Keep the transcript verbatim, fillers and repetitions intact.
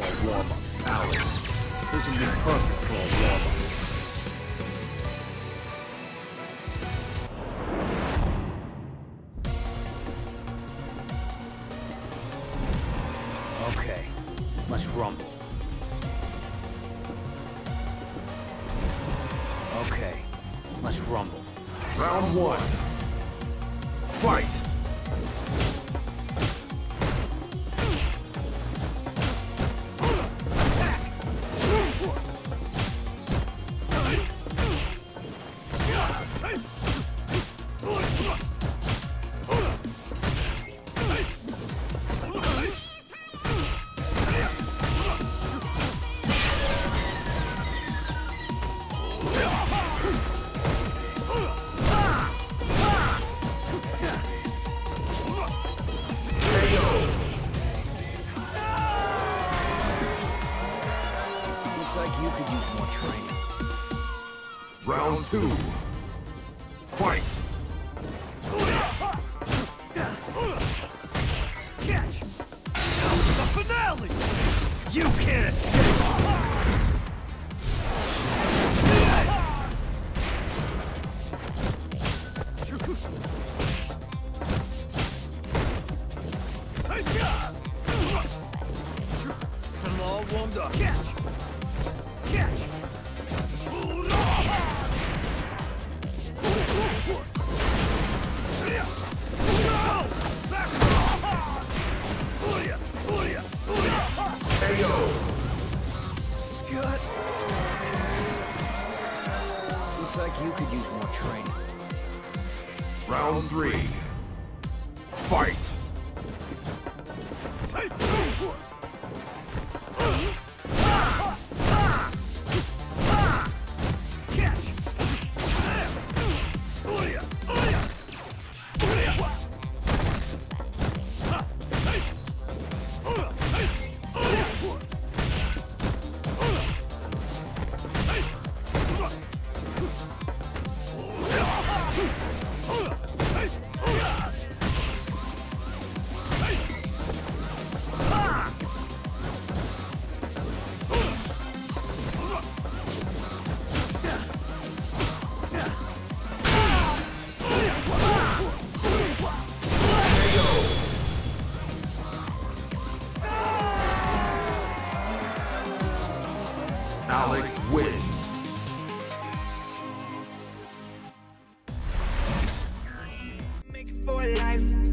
for a warm-up. Alex, this would be perfect for a warm-up. Let's rumble. Okay, let's rumble. Round one. Fight! Like you could use more training. Round two. Fight! Catch! That was the finale! You can't escape! Looks like you could use more training. Round three. Fight! Alex wins. Make it for life.